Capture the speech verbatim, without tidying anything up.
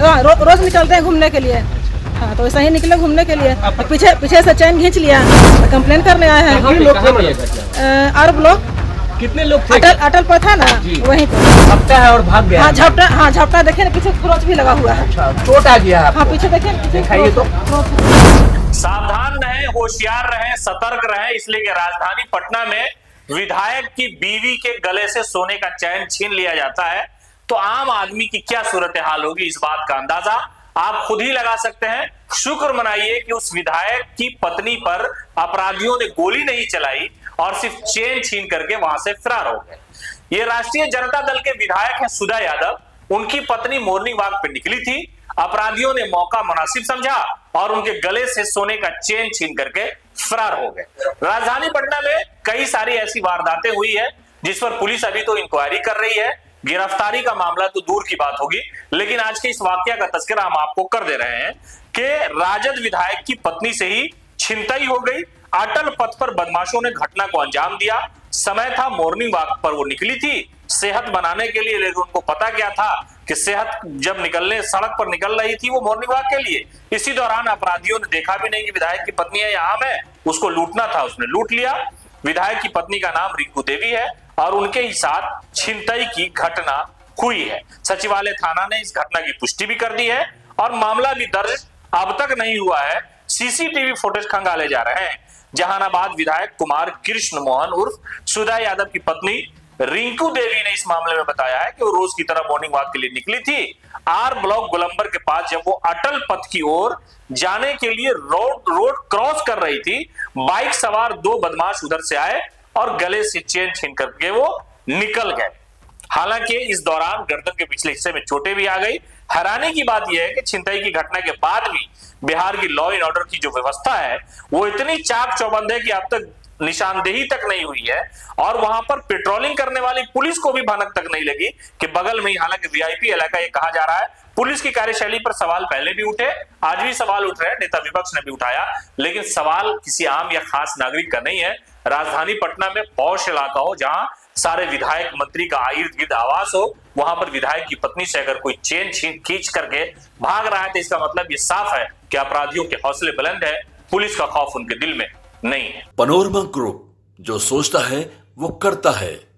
रो, रोज निकलते हैं घूमने के लिए। हाँ तो ऐसा ही निकले घूमने के लिए, पीछे पीछे से चैन खींच लिया, कम्प्लेन करने आए हैं। अरब लोग कितने लोग थे? अटल अटल पर था ना, वहीं पर झपटा है और भाग गया। हाँ झपटा, हाँ झपटा देखे ना, पीछे क्रोच भी लगा हुआ है। अच्छा, चोट आ गया है। हाँ पीछे देखिए तो। सावधान रहें, होशियार रहें, सतर्क रहें, इसलिए राजधानी पटना में विधायक की बीवी के गले से सोने का चैन छीन लिया जाता है तो आम आदमी की क्या सूरत हाल होगी, इस बात का अंदाजा आप खुद ही लगा सकते हैं। शुक्र मनाइए कि उस विधायक की पत्नी पर अपराधियों ने गोली नहीं चलाई और सिर्फ चेन छीन करके वहां से फरार हो गए। ये राष्ट्रीय जनता दल के विधायक हैं सुधा यादव, उनकी पत्नी मॉर्निंग वॉक पर निकली थी, अपराधियों ने मौका मुनासिब समझा और उनके गले से सोने का चेन छीन करके फरार हो गए। राजधानी पटना में कई सारी ऐसी वारदातें हुई है जिस पर पुलिस अभी तो इंक्वायरी कर रही है, गिरफ्तारी का मामला तो दूर की बात होगी, लेकिन आज के इस वाकया का तस्करा हम आपको कर दे रहे हैं कि राजद विधायक की पत्नी से ही छिनताई हो गई। अटल पथ पर बदमाशों ने घटना को अंजाम दिया। समय था, मॉर्निंग वॉक पर वो निकली थी सेहत बनाने के लिए, लेकिन उनको पता क्या था कि सेहत जब निकलने सड़क पर निकल रही थी वो मॉर्निंग वॉक के लिए। इसी दौरान अपराधियों ने देखा भी नहीं कि विधायक की पत्नी है या आम है, उसको लूटना था, उसने लूट लिया। विधायक की पत्नी का नाम रिंकू देवी है और उनके ही साथ छिनताई की घटना हुई है। सचिवालय थाना ने इस घटना की पुष्टि भी कर दी है और मामला भी दर्ज अब तक नहीं हुआ है। सीसीटीवी फुटेज खंगाले जा रहे हैं। जहानाबाद विधायक कुमार कृष्ण मोहन उर्फ सुधा यादव की पत्नी रिंकू देवी ने इस मामले में बताया है कि वो रोज की तरह मॉर्निंग वॉक के लिए निकली थी। आर ब्लॉक गोलंबर के पास जब वो अटल पथ की ओर जाने के लिए रोड रोड क्रॉस कर रही थी, बाइक सवार दो बदमाश उधर से आए और गले से चेन छीन करके वो निकल गए। हालांकि इस दौरान गर्दन के पिछले हिस्से में चोटें भी आ गई। हैरानी की बात यह है कि छिनताई की घटना के बाद भी बिहार की लॉ एंड ऑर्डर की जो व्यवस्था है वो इतनी चाक चौबंद है कि अब तक निशानदेही तक नहीं हुई है और वहां पर पेट्रोलिंग करने वाली पुलिस को भी भनक तक नहीं लगी कि बगल में ही, हालांकि वीआईपी इलाका ये कहा जा रहा है। पुलिस की कार्यशैली पर सवाल पहले भी उठे, आज भी सवाल उठ रहे हैं, नेता विपक्ष ने भी उठाया, लेकिन सवाल किसी आम या खास नागरिक का नहीं है। राजधानी पटना में पौष इलाका हो, जहां सारे विधायक मंत्री का इर्द गिर्द आवास हो, वहां पर विधायक की पत्नी से अगर कोई चेन छीन खींच करके भाग रहा है तो इसका मतलब ये साफ है कि अपराधियों के हौसले बुलंद है, पुलिस का खौफ उनके दिल में नहीं है। मनोरमा ग्रुप, जो सोचता है वो करता है।